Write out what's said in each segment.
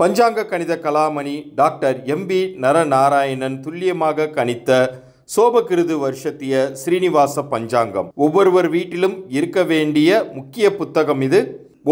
பஞ்சாங்க கணித Kalamani doctor MP Naranarayanan துல்லியமாக கணித்த சோபகிருது வருஷத்திய ஸ்ரீனிவாச பஞ்சாங்கம். ஒவ்வொருவர் வீட்டிலும் இருக்க வேண்டிய முக்கிய புத்தகம் இது.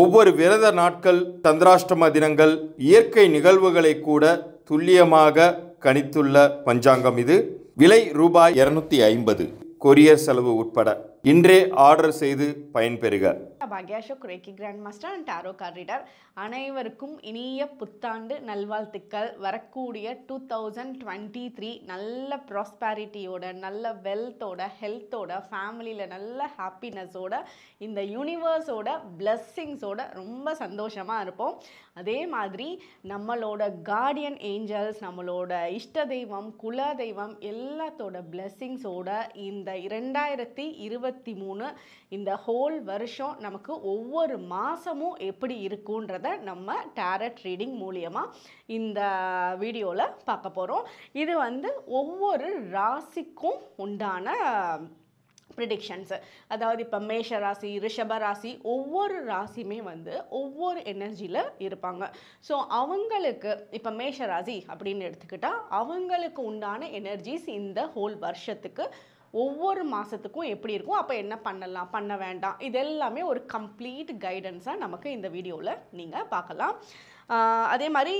ஒவ்வொரு விரத நாட்கள், சந்திராஷ்டம தினங்கள், இயற்கை நிகழ்வுகளை கூட துல்லியமாக கணித்துள்ள பஞ்சாங்கம் இது. விலை ரூபாய் 250, கொரியர் செலவு உட்பட. இன்றே ஆர்டர் செய்து பயன்பெறுக. பாக்யா Ashok, reiki grand master and tarot card reader. அனைவருக்கும் இனிய புத்தாண்டு நல்வாழ்த்துக்கள். வரக்கூடிய 2023 நல்ல ப்ராஸ்பேரிட்டியோட, நல்ல வெல்த்தோட, ஹெல்த்தோட, ஃபேமிலியில் நல்ல ஹாப்பினஸோட, இந்த யூனிவர்ஸோட பிளெஸ்ஸிங்ஸோட ரொம்ப சந்தோஷமாக இருப்போம். அதே மாதிரி நம்மளோட கார்டியன் ஏஞ்சல்ஸ், நம்மளோட இஷ்ட தெய்வம், குல தெய்வம் எல்லாத்தோட பிளெஸ்ஸிங்ஸோட இந்த 2023 இந்த ஹோல் வருஷம் நமக்கு ஒவ்வொரு மாதமும் எப்படி இருக்குன்றத நம்ம டாரட் ரீடிங் மூலியமாக இந்த வீடியோவில் பார்க்க போகிறோம். இது வந்து ஒவ்வொரு ராசிக்கும் உண்டான ப்ரிடிக்ஷன்ஸு. அதாவது இப்போ மேஷ ராசி, ரிஷப ராசி, ஒவ்வொரு ராசியுமே வந்து ஒவ்வொரு எனர்ஜியில் இருப்பாங்க. ஸோ அவங்களுக்கு இப்போ மேஷ ராசி அப்படின்னு எடுத்துக்கிட்டால் அவங்களுக்கு உண்டான எனர்ஜிஸ் இந்த ஹோல் வருஷத்துக்கு ஒவ்வொரு மாதத்துக்கும் எப்படி இருக்கும், அப்போ என்ன பண்ணலாம், பண்ண வேண்டாம், இதெல்லாமே ஒரு கம்ப்ளீட் கைடன்ஸாக நமக்கு இந்த வீடியோவில் நீங்கள் பார்க்கலாம். அதே மாதிரி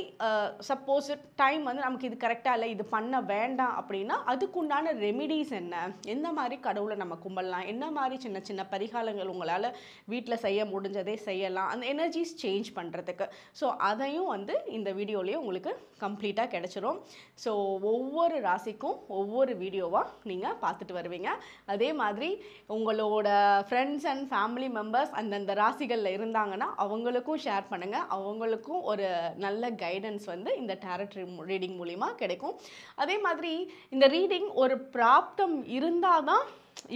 சப்போஸ் டைம் வந்து நமக்கு இது கரெக்டாக இல்லை, இது பண்ண வேண்டாம் அப்படின்னா அதுக்குண்டான ரெமிடிஸ் என்ன, எந்த மாதிரி கடவுளை நம்ம கும்பிடலாம், என்ன மாதிரி சின்ன சின்ன பரிகாரங்கள் உங்களால் வீட்டில் செய்ய முடிஞ்சதே செய்யலாம், அந்த எனர்ஜிஸ் சேஞ்ச் பண்ணுறதுக்கு. ஸோ அதையும் வந்து இந்த வீடியோலேயே உங்களுக்கு கம்ப்ளீட்டாக கிடச்சிரும். ஸோ ஒவ்வொரு ராசிக்கும் ஒவ்வொரு வீடியோவாக நீங்கள் பார்த்துட்டு வருவீங்க. அதே மாதிரி உங்களோட ஃப்ரெண்ட்ஸ் அண்ட் ஃபேமிலி மெம்பர்ஸ் அந்தந்த ராசிகளில் இருந்தாங்கன்னா அவங்களுக்கும் ஷேர் பண்ணுங்கள். அவங்களுக்கும் ஒரு நல்ல கைடன்ஸ் வந்து இந்த டாரட் ரீடிங் மூலிமா கிடைக்கும். அதே மாதிரி இந்த ரீடிங் ஒரு பிராப்தம் இருந்தால் தான்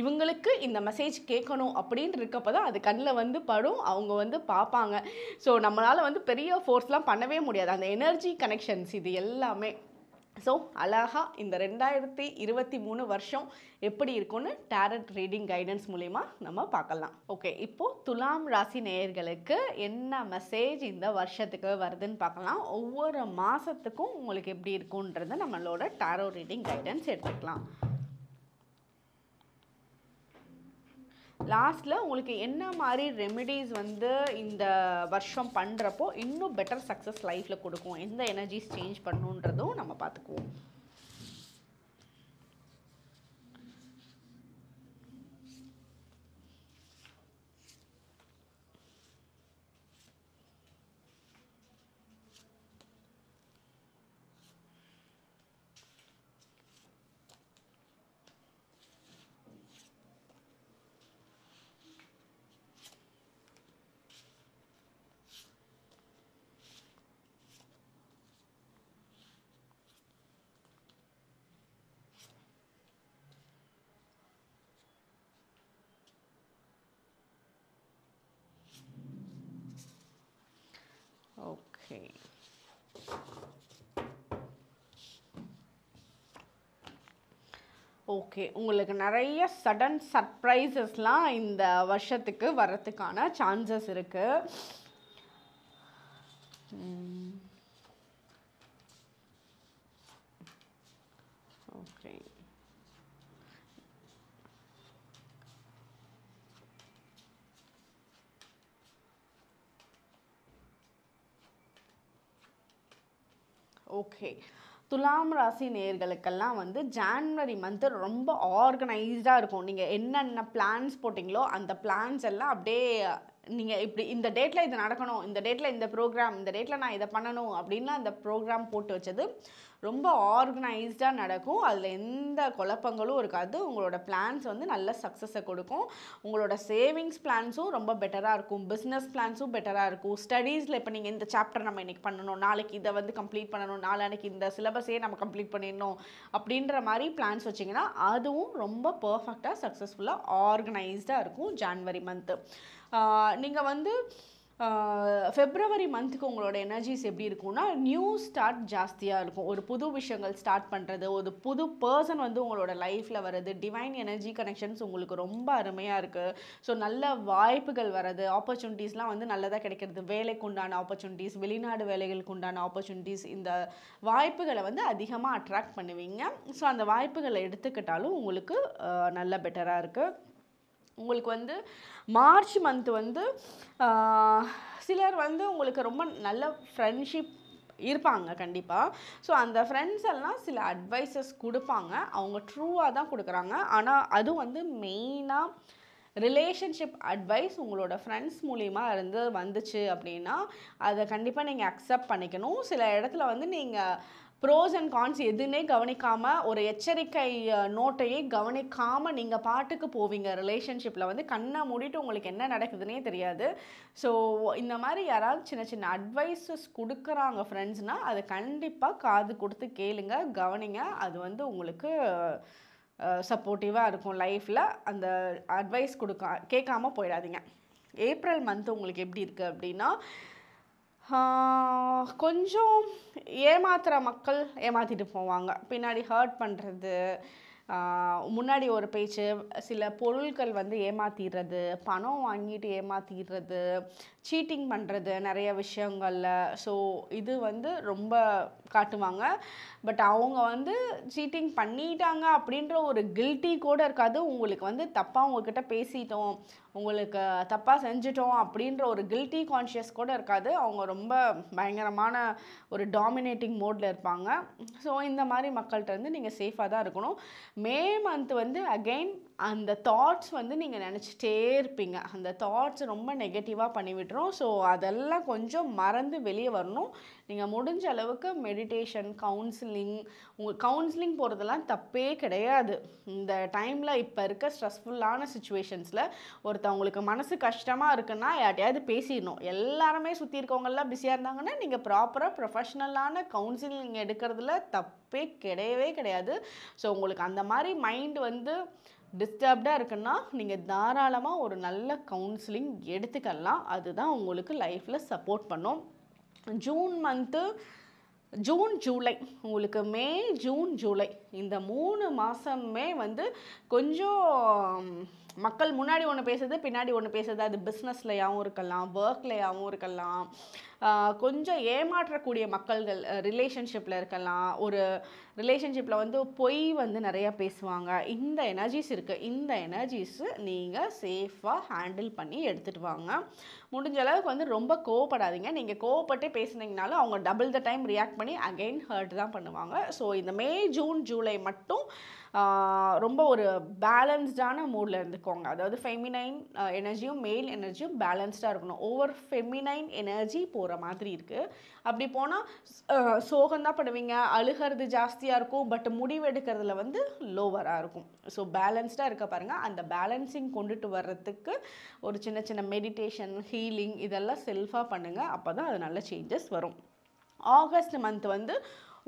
இவங்களுக்கு இந்த மெசேஜ் கேட்கணும் அப்படின்ட்டு இருக்கப்போ தான் அது கண்ணில் வந்து படும், அவங்க வந்து பார்ப்பாங்க. ஸோ நம்மளால் வந்து பெரிய ஃபோர்ஸ்லாம் பண்ணவே முடியாது, அந்த எனர்ஜி கனெக்ஷன்ஸ் இது எல்லாமே. ஸோ அழகாக இந்த 2023 வருஷம் எப்படி இருக்கும்னு டாரட் ரீடிங் கைடன்ஸ் மூலிமா நம்ம பார்க்கலாம். ஓகே, இப்போது துலாம் ராசி நேயர்களுக்கு என்ன மெசேஜ் இந்த வருஷத்துக்கு வருதுன்னு பார்க்கலாம். ஒவ்வொரு மாதத்துக்கும் உங்களுக்கு எப்படி இருக்குன்றது நம்மளோட டாரோ ரீடிங் கைடன்ஸ் எடுத்துக்கலாம். லாஸ்ட்டில் உங்களுக்கு என்ன மாதிரி ரெமிடிஸ் வந்து இந்த வருஷம் பண்ணுறப்போ இன்னும் பெட்டர் சக்ஸஸ் லைஃப்பில் கொடுக்கும், எந்த எனர்ஜிஸ் சேஞ்ச் பண்ணுன்றதும் நம்ம பார்த்துக்குவோம். Okay. ஓகே, உங்களுக்கு நிறைய சடன் சர்ப்ரைசஸ்லாம் இந்த வருஷத்துக்கு வர்றதுக்கான சான்சஸ் இருக்குது. ஓகே, ஓகே, துலாம் ராசி நேயர்களுக்கெல்லாம் வந்து ஜான்வரி மந்த்து ரொம்ப ஆர்கனைஸ்டாக இருக்கும். நீங்கள் என்னென்ன பிளான்ஸ் போட்டிங்களோ அந்த பிளான்ஸ் எல்லாம் அப்படியே நீங்கள் இப்படி இந்த டேட்டில் இது நடக்கணும், இந்த டேட்டில் இந்த ப்ரோக்ராம், இந்த டேட்டில் நான் இதை பண்ணணும் அப்படின்லாம் அந்த ப்ரோக்ராம் போட்டு வச்சது ரொம்ப ஆர்கனைஸ்டாக நடக்கும். அதில் எந்த குழப்பங்களும் இருக்காது. உங்களோட பிளான்ஸ் வந்து நல்ல சக்ஸஸை கொடுக்கும். உங்களோட சேவிங்ஸ் பிளான்ஸும் ரொம்ப பெட்டராக இருக்கும். பிஸ்னஸ் பிளான்ஸும் பெட்டராக இருக்கும். ஸ்டடீஸில் இப்போ நீங்கள் இந்த சாப்டர் நம்ம இன்றைக்கி பண்ணணும், நாளைக்கு இதை வந்து கம்ப்ளீட் பண்ணணும், நாளைக்கு இந்த சிலபஸே நம்ம கம்ப்ளீட் பண்ணிடணும் அப்படின்ற மாதிரி பிளான்ஸ் வச்சிங்கன்னா அதுவும் ரொம்ப பர்ஃபெக்டாக சக்ஸஸ்ஃபுல்லாக ஆர்கனைஸ்டாக இருக்கும் ஜான்வரி மந்த்து. நீங்கள் வந்து February month ku ungaloda energies eppadi irukona new start jastiya irukum oru pudu vishayangal start pandrathu oru pudu person vandu ungaloda life la varudhu divine energy connections ungalku romba arumaiya irukku so nalla vaayippugal varudhu opportunities la vandu nallada kedikkiradhu velaikku undana opportunities velinadu velaigalukku undana opportunities inda vaayippugala vandu adhigama attract பண்ணுவீங்க so அந்த vaayippugala eduthukittalum ungalku nalla better ah irukku உங்களுக்கு வந்து March month வந்து சிலர் வந்து உங்களுக்கு ரொம்ப நல்ல ஃப்ரெண்ட்ஷிப் இருப்பாங்க கண்டிப்பா சோ அந்த फ्रेंड्स எல்லாம் சில அட்வைसेस கொடுப்பாங்க அவங்க ட்ரூவா தான் கொடுக்கறாங்க ஆனா அது வந்து மெயினா relationship advice உங்களோட friends மூலமா இருந்து வந்துச்சு அப்படினா அத கண்டிப்பா நீங்க அக்செப்ட் பண்ணிக்கணும் சில இடத்துல வந்து நீங்க pros and cons எதுனே கவனிக்காம ஒரு எச்சரிக்கை நோட்டையே கவனிக்காம நீங்க பாட்டுக்கு போவீங்க ரிலேஷன்ஷிப்ல வந்து கண்ண மூடிட்டு உங்களுக்கு என்ன நடக்குதுனே தெரியாது சோ இந்த மாதிரி யாராவது சின்ன சின்ன அட்வைसेस கொடுக்கறாங்க फ्रेंड्सனா அது கண்டிப்பா காது கொடுத்து கேளுங்க கவனிங்க அது வந்து உங்களுக்கு சப்போர்ட்டிவா இருக்கும் லைஃப்ல அந்த அட்வைஸ் கொடுக்க கேட்காம போயிடாதீங்க ஏப்ரல் मंथ உங்களுக்கு எப்படி இருக்கு அப்படினா கொஞ்சம் ஏமாத்துற மக்கள் ஏமாத்திட்டு போவாங்க பின்னாடி ஹர்ட் பண்றது முன்னாடி ஒரு பேச்சு சில பொருட்கள் வந்து ஏமாத்திறது பணம் வாங்கிட்டு ஏமாத்திறது சீட்டிங் பண்றது நிறைய விஷயங்கள்ல சோ இது வந்து ரொம்ப காட்டுவாங்க பட் அவங்க வந்து சீட்டிங் பண்ணிட்டாங்க அப்படின்ற ஒரு guilty கூட இருக்காது உங்களுக்கு வந்து தப்பா உங்ககிட்ட பேசிட்டோம் உங்களுக்கு தப்பா செஞ்சிட்டோம் அப்படின்ற ஒரு guilty conscious கூட இருக்காது அவங்க ரொம்ப பயங்கரமான ஒரு dominating mode ல இருப்பாங்க சோ இந்த மாதிரி மக்கள்ட்ட இருந்து நீங்க சேஃபா தான் இருக்கணும் மே मंथ வந்து again அந்த தாட்ஸ் வந்து நீங்க நினைச்சிட்டே இருப்பீங்க அந்த தாட்ஸ் ரொம்ப நெகட்டிவா பண்ணி விட்டுரும் சோ அதெல்லாம் கொஞ்சம் மறந்து வெளிய வரணும் நீங்க முடிஞ்ச அளவுக்கு மெடிடேஷன் கவுன்சிலிங் உங்க கவுன்சிலிங் போறதெல்லாம் தப்பே கிடையாது இந்த டைம்ல இப்ப இருக்க ஸ்ட்ரெஸ்ஃபுல்லான சிச்சுவேஷன்ஸ்ல ஒருத்தங்களுக்கு மனசு கஷ்டமா இருக்குனா யாரையாவது பேசிரணும் எல்லாரும் சுத்தி இருக்கவங்க எல்லாம் பிஸியா இருந்தாங்கன்னா நீங்க ப்ராப்பரா ப்ரொபஷனலான கவுன்சிலிங் எடுக்கிறதுல தப்பே கிடையவே கிடையாது சோ உங்களுக்கு அந்த மாதிரி மைண்ட் வந்து disturbed-ஆ இருக்குன்னா நீங்க தாராளமா ஒரு நல்ல கவுன்சிலிங் எடுத்துக்கலாம் அதுதான் உங்களுக்கு லைஃப்ல சப்போர்ட் பண்ணும் ஜூன் मंथ ஜூன் ஜூலை உங்களுக்கு மே ஜூன் ஜூலை இந்த மூணு மாசமே வந்து கொஞ்சம் மக்கள் முன்னாடி ஒன்னு பேசுது பின்னாடி ஒன்னு பேசுது அது business-லயாவும் இருக்கலாம் work-லயாவும் இருக்கலாம் கொஞ்சம் ஏமாற்ற கூடிய மக்கள்கள் relationship-ல இருக்கலாம் ஒரு relationship-ல வந்து போய் வந்து நிறைய பேசுவாங்க இந்த energies இருக்கு இந்த energies நீங்க சேஃபா ஹேண்டில் பண்ணி எடுத்துட்டு வாங்க முடிஞ்ச அளவுக்கு வந்து ரொம்ப கோபப்படாதீங்க நீங்க கோபப்பட்டு பேசினீங்கனால அவங்க double the time react பண்ணி again hurt தான் பண்ணுவாங்க சோ இந்த மே ஜூன் ஜூலை மட்டும் ரொம்ப ஒரு balanced-ஆன mood-ல இருந்துக்கோங்க அதாவது feminine energy-யும் male energy-யும் balanced-ஆ இருக்கணும் over feminine energy மாதிரி இருக்கு அப்படி போனா சோகந்தா படுவீங்க அழுகிறது ஜாஸ்தியா இருக்கும் பட் முடிவெடுக்கிறதுல வந்து லோவரா இருக்கும் சோ பேலன்ஸ்டா இருக்க பாருங்க அந்த பேலன்சிங் கொண்டுட்டு வரதுக்கு ஒரு சின்ன சின்ன மெடிடேஷன் ஹீலிங் இதெல்லாம் செல்ஃபா பண்ணுங்க அப்பதான் அது நல்ல சேஞ்சஸ் வரும் ஆகஸ்ட் मंथ வந்து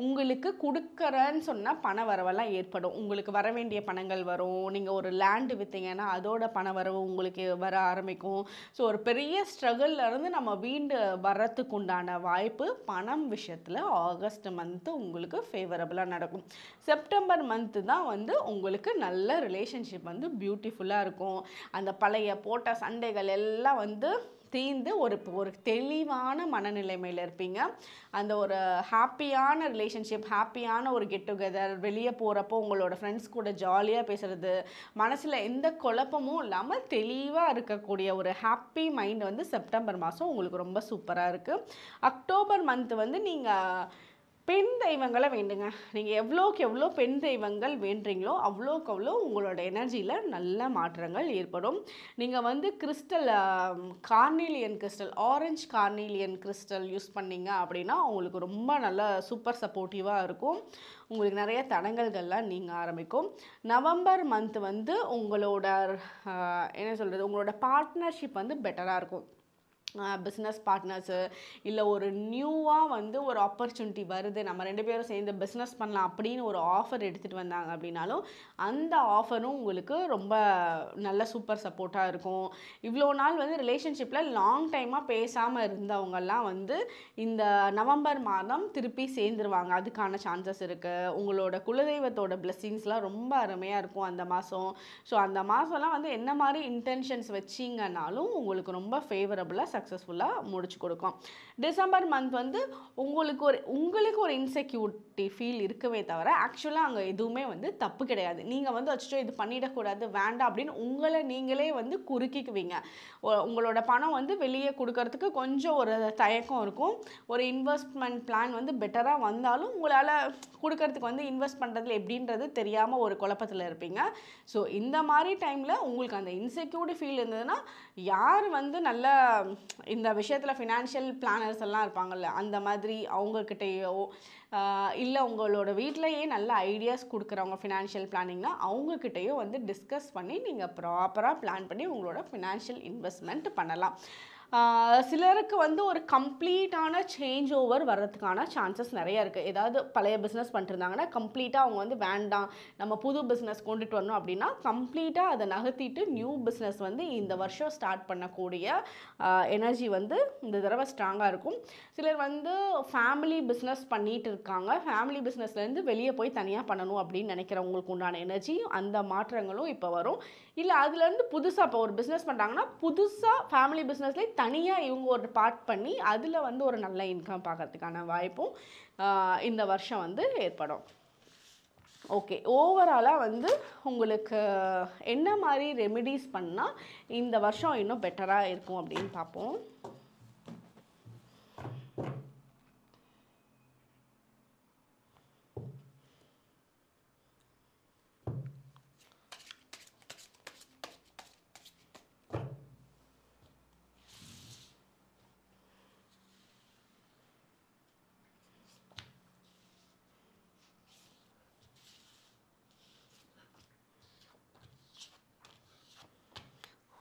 உங்களுக்கு கொடுக்கறேன்னு சொன்னா பண வரவெல்லாம் ஏற்படும் உங்களுக்கு வர வேண்டிய பணங்கள் வரும் நீங்க ஒரு லேண்ட் வித்தீங்கன்னா அதோட பண வரவு உங்களுக்கு வர ஆரம்பிக்கும் சோ ஒரு பெரிய ஸ்ட்ரகில்ல இருந்து நம்ம வீண்டு வரதுக்கு உண்டான வாய்ப்பு பணம் விஷயத்துல ஆகஸ்ட் मंथ உங்களுக்கு ஃபேவரபிளா நடக்கும் செப்டம்பர் मंथ தான் வந்து உங்களுக்கு நல்ல ரிலேஷன்ஷிப் வந்து பியூட்டிஃபுல்லா இருக்கும் அந்த பழைய போட்ட சண்டைகள் எல்லாம் வந்து தீந்து ஒரு தெளிவான மனநிலைமையில இருப்பீங்க அந்த ஒரு ஹாப்பியான ரிலேஷன்ஷிப் ஹாப்பியான ஒரு கெட் டுகெதர் வெளிய போறப்போ உங்களோட फ्रेंड्स கூட ஜாலியா பேசுறது மனசுல எந்த குழப்பமும் இல்லாம தெளிவா இருக்க கூடிய ஒரு ஹாப்பி மைண்ட் வந்து செப்டம்பர் மாசம் உங்களுக்கு ரொம்ப சூப்பரா இருக்கு அக்டோபர் मंथ வந்து நீங்க பெண் தெய்வங்களை வேண்டுங்க நீங்க எவ்ளோக்கு எவ்ளோ பெண் தெய்வங்கள் வேண்டறீங்களோ அவ்ளோக்கு அவ்ளோ உங்களோட எனர்ஜில நல்ல மாற்றங்கள் ஏற்படும் நீங்க வந்து crystal carnelian crystal orange carnelian crystal use பண்ணீங்க அப்படினா உங்களுக்கு ரொம்ப நல்ல சூப்பர் சப்போர்ட்டிவா இருக்கும் உங்களுக்கு நிறைய தடங்கல்கள்லாம் நீங்க ஆரம்பிக்கும் நவம்பர் मंथ வந்து உங்களோட என்ன சொல்றது உங்களோட பார்ட்னர்ஷிப் வந்து பெட்டரா இருக்கும் business partners illa oru new ah vandu oru opportunity varudhu nama rendu perum seindha business pannalam appdinu oru offer edutittu vandanga appadinalo and offer um ungalku romba nalla super support ah irukum ivlo naal vandu relationship la long time ah pesama irundhavanga ella vandu inda november maadam thirupi seindirvaanga adukana chances irukku ungaloda kuladaivathoda blessings la romba arumaiya irukum andha maasam so andha maasam la vandu enna mari intentions vechinga naalum ungalku romba favorable successful December month vandu ungalku or insecurity feel irukave thavara actually anga eduvume vandu thappu kedaiyadhu neenga vandu achcho idu pannida kodadhu vanda appdin ungala neengale vandu kurukikuvinga ungaloda panam vandu veliye kudukiradhukku konja or thayakam irukum or investment plan vandu better ah vandalum ungala kudukiradhukku vandu invest pandradhula eppdinradhu theriyama or kolapathila irpinga so indha mari time la ungalku andha insecurity feel irundadna yaar vandu nalla In the விஷயத்துல financial planners எல்லாம் இருப்பாங்கல்ல அந்த மாதிரி அவங்க கிட்டயோ இல்ல உங்களோட வீட்லயே நல்ல ஐடியாஸ் கொடுக்கறவங்க financial planningனா அவங்க கிட்டயோ வந்து டிஸ்கஸ் பண்ணி நீங்க ப்ராப்பரா பிளான் பண்ணி உங்களோட financial investment பண்ணலாம் சிலருக்கு வந்து ஒரு கம்ப்ளீட்டான சேஞ்ச் ஓவர் வரதுக்கான சான்சஸ் நிறைய இருக்கு ஏதாவது பழைய பிசினஸ் பண்ணிருந்தாங்கனா கம்ப்ளீட்டா அவங்க வந்து வேண்டாம் நம்ம புது பிசினஸ் கொண்டுட்டு வரணும் அப்படினா கம்ப்ளீட்டா அத நகத்திட்டு நியூ பிசினஸ் வந்து இந்த வருஷம் ஸ்டார்ட் பண்ணக்கூடிய எனர்ஜி வந்து இந்த தடவை ஸ்ட்ராங்கா இருக்கும் சிலர் வந்து ஃபேமிலி பிசினஸ் பண்ணிட்டு இருக்காங்க ஃபேமிலி பிசினஸ்ல இருந்து வெளிய போய் தனியா பண்ணனும் அப்படி நினைக்கிறவங்களுக்கு உண்டான எனர்ஜி அந்த மாற்றங்களும் இப்ப வரும் இல்ல அதுல இருந்து புதுசா ஒரு பிசினஸ் பண்றாங்கனா புதுசா ஃபேமிலி பிசினஸ்ல தனியா இவங்க ஒரு பார்ட் பண்ணி அதுல வந்து ஒரு நல்ல இன்கம் பார்க்கிறதுக்கான வாய்ப்பும் இந்த வருஷம் வந்து ஏற்படும் ஓகே ஓவராலா வந்து உங்களுக்கு என்ன மாதிரி ரெமிடிஸ் பண்ணா இந்த வருஷம் இன்னும் பெட்டரா இருக்கும் அப்படிን பாப்போம்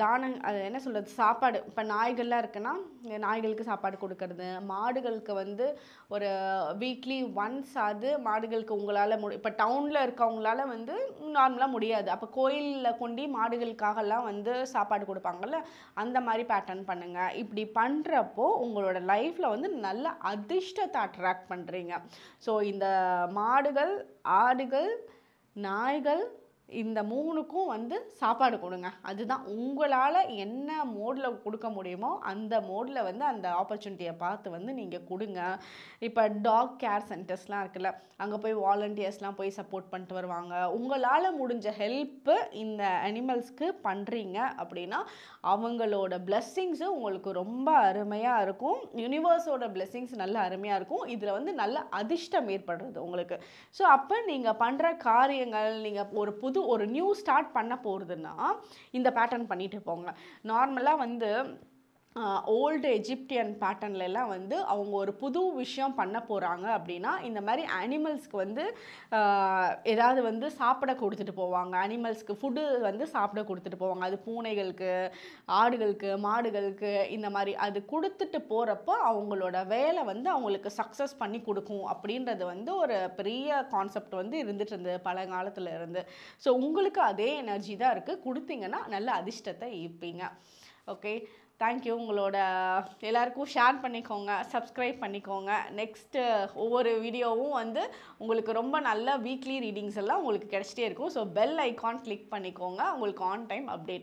தானம் என்ன சொல்றது சாப்பாடு இப்ப நாய்கள்லாம் இருக்குனா நாய்களுக்கு சாப்பாடு கொடுக்கிறது மாடுகளுக்கு வந்து ஒரு வீக்லி ஒன்ஸ் அது மாடுகளுக்கு உங்களால இப்ப டவுன்ல இருக்கவங்களால வந்து நார்மலா முடியாது அப்ப கோயில்ல கொண்டு மாடுகளுக்காக எல்லாம் வந்து சாப்பாடு கொடுப்பாங்கல அந்த மாதிரி பேட்டர்ன் பண்ணுங்க இப்படி பண்றப்போ உங்களோட லைஃப்ல வந்து நல்ல அதிஷ்டத்தை அட்ராக்ட் பண்றீங்க சோ இந்த மாடுகள் ஆடுகள் நாய்கள் இந்த மூணுக்கும் வந்து சாப்பாடு கொடுங்க அதுதான் உங்களால என்ன மோட்ல கொடுக்க முடியுமோ அந்த மோட்ல வந்து அந்த opportunity-ய பார்த்து வந்து நீங்க கொடுங்க இப்ப டாக் கேர் சென்டர்ஸ்லாம் இருக்குல அங்க போய் வாலண்டியர்ஸ்லாம் போய் சப்போர்ட் பண்ணிட்டு வருவாங்க உங்களால முடிஞ்ச ஹெல்ப் இந்த அனிமல்ஸ்க்கு பண்றீங்க அப்படினா அவங்களோட blessings உங்களுக்கு ரொம்ப அருமையா இருக்கும் யுனிவர்ஸோட blessings நல்ல அருமையா இருக்கும் இதுல வந்து நல்ல அதிஷ்டம் ஏற்படுறது உங்களுக்கு சோ அப்ப நீங்க பண்ற காரியங்கள் நீங்க ஒரு ஒரு நியூ ஸ்டார்ட் பண்ண போறதுன்னா இந்த பேட்டர்ன் பண்ணிட்டு போங்க நார்மலா வந்து old Egyptian pattern எல்லாம் வந்து அவங்க ஒரு புது விஷயம் பண்ண போறாங்க அப்படினா இந்த மாதிரி animalsக்கு வந்து ஏதாவது வந்து சாப்பிட கொடுத்துட்டு போவாங்க animalsக்கு food வந்து சாப்பிட கொடுத்துட்டு போவாங்க அது பூனைகளுக்கு ஆடுகளுக்கு மாடுகளுக்கு இந்த மாதிரி அது கொடுத்துட்டு போறப்ப அவங்களோட வேலை வந்து அவங்களுக்கு சக்சஸ் பண்ணி கொடுக்கும் அப்படின்றது வந்து ஒரு பெரிய கான்செப்ட் வந்து இருந்துட்டு இருந்தது பல காலத்துல இருந்து சோ உங்களுக்கு அதே எனர்ஜி தான் இருக்கு கொடுத்தீங்கனா நல்ல அதிஷ்டத்தை ஈர்ப்பீங்க ஓகே Thank you உங்களோட எல்லாருக்கும் ஷேர் பண்ணிக்கோங்க சப்ஸ்கிரைப் பண்ணிக்கோங்க நெக்ஸ்ட் ஒவ்வொரு வீடியோவும் வந்து உங்களுக்கு ரொம்ப நல்ல வீக்லி ரீடிங்ஸ் எல்லாம் உங்களுக்கு கிடைச்சிட்டே இருக்கும் சோ பெல் ஐகான் கிளிக் பண்ணிக்கோங்க உங்களுக்கு ஆன் டைம் அப்டேட்